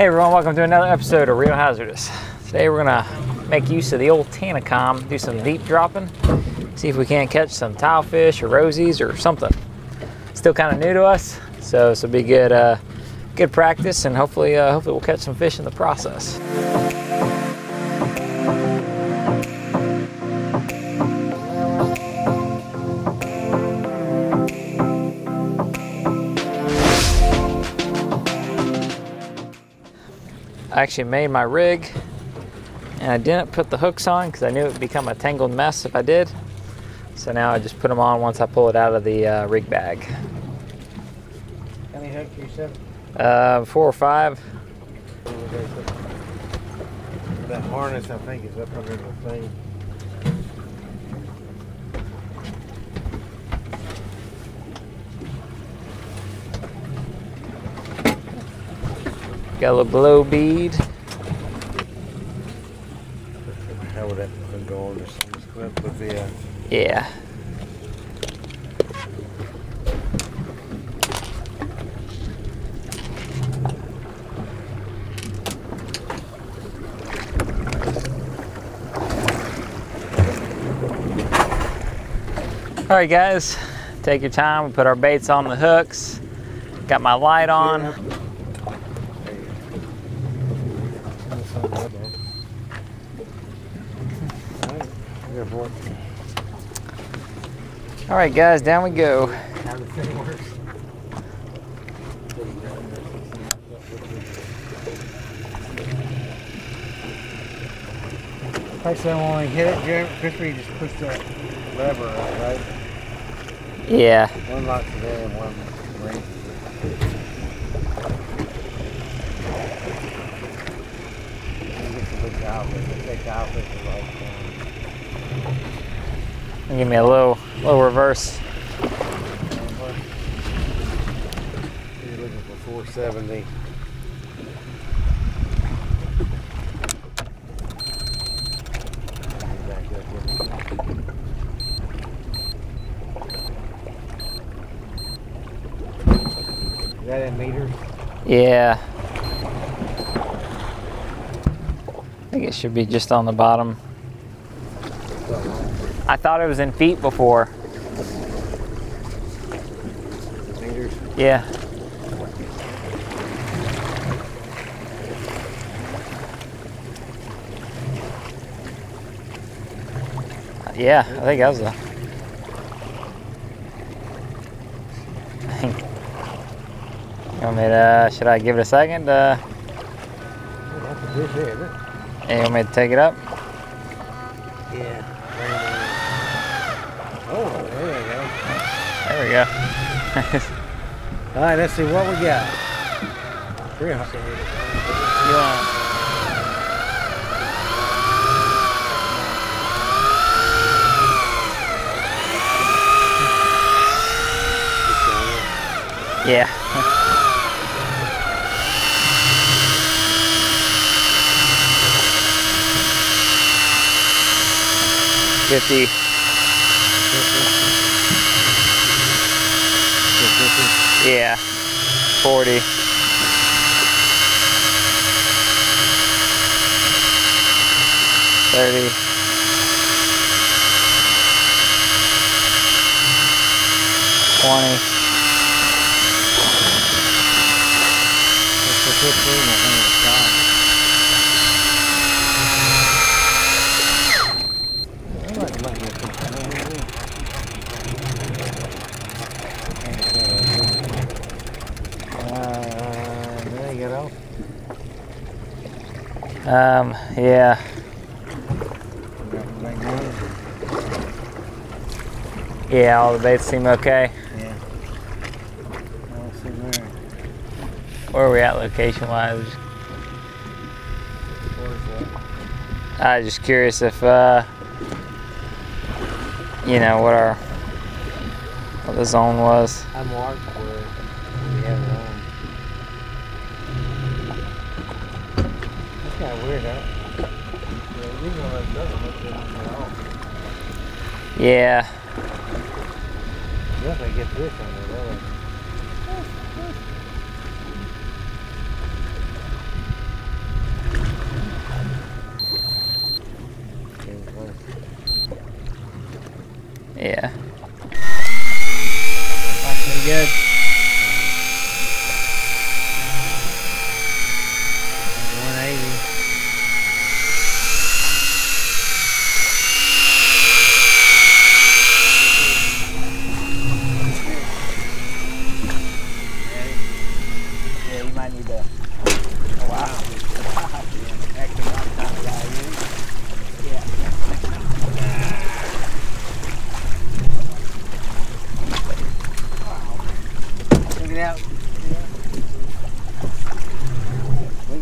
Hey everyone, welcome to another episode of Real Hazardous. Today we're going to make use of the old TANACOM, do some deep dropping, see if we can't catch some tilefish or rosies or something. Still kind of new to us, so this will be good, good practice, and hopefully we'll catch some fish in the process. I actually made my rig and I didn't put the hooks on because I knew it would become a tangled mess if I did. So now I just put them on once I pull it out of the rig bag. How many hooks are you setting? 4 or 5. That harness, I think, is up under the thing. Got a little blow bead. How would that go on this clip with the... Yeah. All right, guys, take your time. We put our baits on the hooks. Got my light on. Yeah. All right, guys, down we go. Next time when we hit it, Jeremy, Christopher, you just push the lever out, right? Yeah. One lock today and one ring. Give me a little reverse. You're looking for 470. Is that in meters? Yeah. I think it should be just on the bottom. I thought it was in feet before. Meters? Yeah. Yeah, I think that was a... I mean, should I give it a second? That's a good hit, isn't it? You want me to take it up? Yeah. Oh, there we go. All right, let's see what we got. 300. Yeah. Yeah. 50. Yeah, 40. Yeah. Yeah, all the baits seem okay. Yeah. Where are we at location-wise? I was just curious if, you know, what the zone was. I marked where we have it on. Kind of weird, huh? Yeah. Yeah, they get this on there,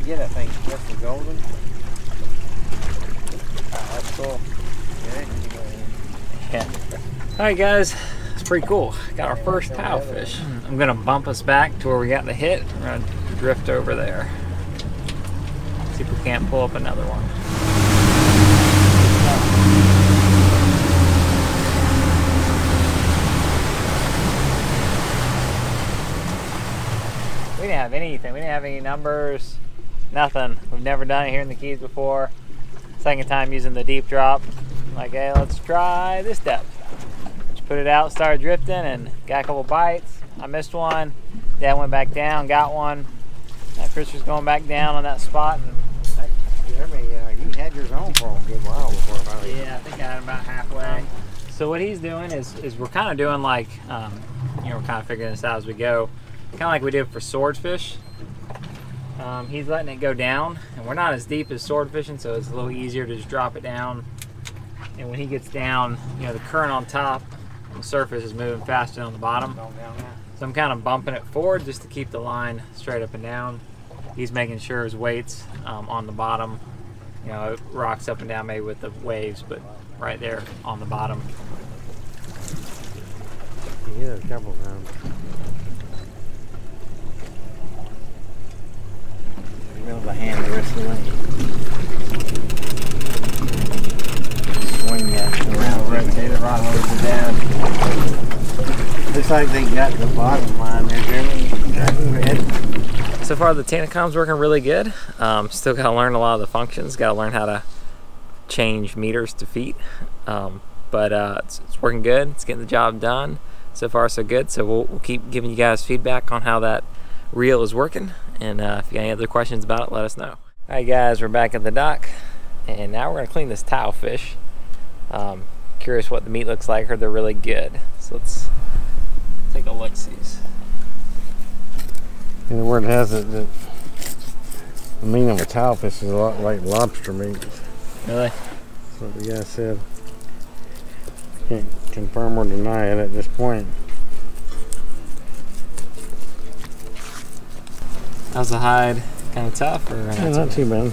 Yeah, that thing's definitely golden. That's cool. Yeah. All right, guys. It's pretty cool. Got our first tilefish. I'm going to bump us back to where we got the hit. We're going to drift over there. See if we can't pull up another one. We didn't have anything. We didn't have any numbers. Nothing. We've never done it here in the Keys before. Second time using the deep drop. Like, hey, let's try this depth. Just put it out, started drifting, and got a couple bites. I missed one. Dad went back down, got one. That fish was going back down on that spot. And Jeremy, you had yours on for a good while before finally. Yeah, I think I had about halfway. So what he's doing is we're kind of doing like, you know, we're kind of figuring this out as we go. Kind of like we did for swordfish. He's letting it go down, and we're not as deep as swordfishing, so it's a little easier to just drop it down. And when he gets down, you know, the current on top, the surface is moving faster than on the bottom. So I'm kind of bumping it forward just to keep the line straight up and down. He's making sure his weight's on the bottom. You know, it rocks up and down maybe with the waves, but right there on the bottom. Yeah, a couple of times. The hand the rest of the way. Swing that around, rotate it right over down. Looks like they got the bottom line there, Jeremy. So far the TANACOM's working really good. Still got to learn a lot of the functions. Got to learn how to change meters to feet. But it's working good. It's getting the job done. So far so good. So we'll keep giving you guys feedback on how that reel is working, and if you got any other questions about it, let us know. All right, guys, we're back at the dock, and now we're going to clean this tilefish. Curious what the meat looks like. Heard they're really good, so let's take a look. Sees, and the word has it that the meat of a tilefish is a lot like lobster meat. Really? That's what the guy said. Can't confirm or deny it at this point. How's the hide? Kind of tough, or not too bad?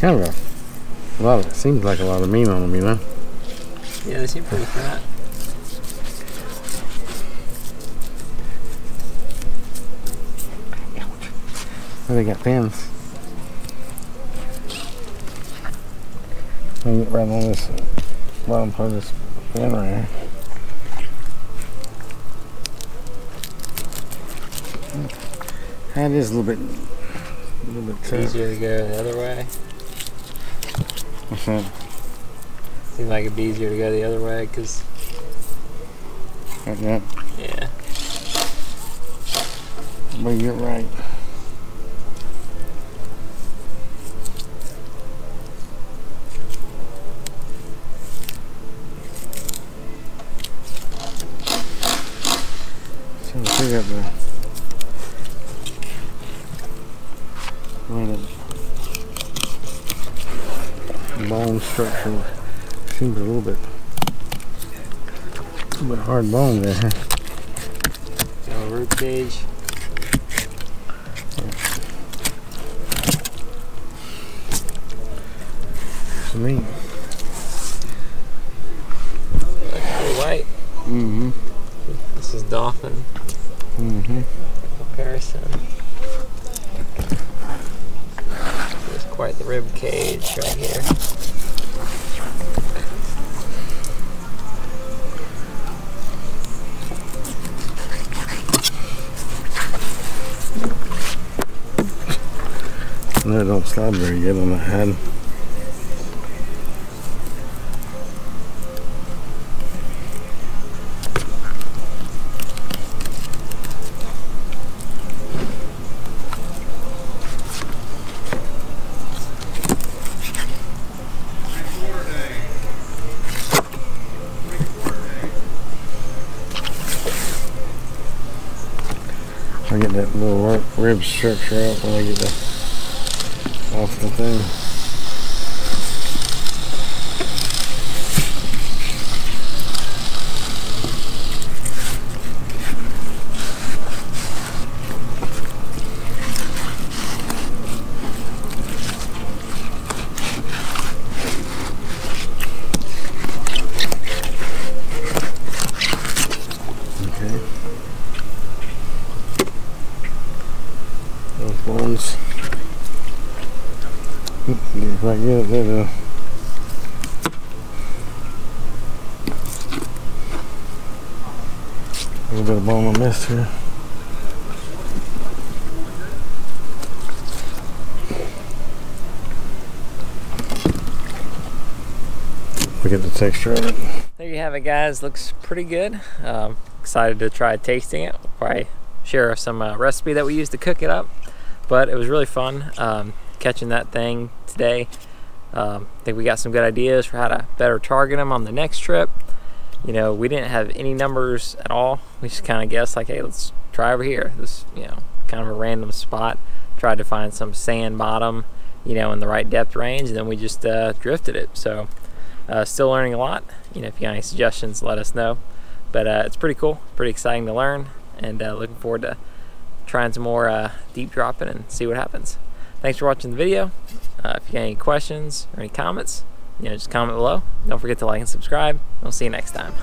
Kind of. A lot of, it seems like a lot of meat on them, you know? Yeah, they seem pretty fat. Oh, they got fins. I'm gonna get right on this bottom part of this fin right here. That is a little bit tough. Easier to go the other way. What's that? Seems like it'd be easier to go the other way, because... Like that? Yeah. But you're right. So I'm trying to figure out the... Bone structure seems a little bit hard bone there. So root cage. It's meat. Pretty white. Mm-hmm. This is dolphin. Mm-hmm. Comparison. There's quite the rib cage right here. No, it don't slide very good on the head. I get that little rib structure out when I get that off the thing. Like yeah, that a little bit of bone I missed here. Look at the texture of it. There you have it, guys. Looks pretty good. Excited to try tasting it. We'll probably share some recipe that we used to cook it up, but it was really fun. Catching that thing today. I think we got some good ideas for how to better target them on the next trip. You know, we didn't have any numbers at all. We just kind of guessed like, hey, let's try over here. This, you know, kind of a random spot. Tried to find some sand bottom, you know, in the right depth range, and then we just drifted it. So still learning a lot. You know, if you got any suggestions, let us know. But it's pretty cool, pretty exciting to learn, and looking forward to trying some more deep dropping and see what happens. Thanks for watching the video. If you got any questions or any comments, you know, just comment below. Don't forget to like and subscribe. We'll see you next time.